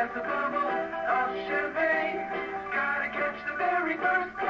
As a bubble of champagne, gotta catch the very first.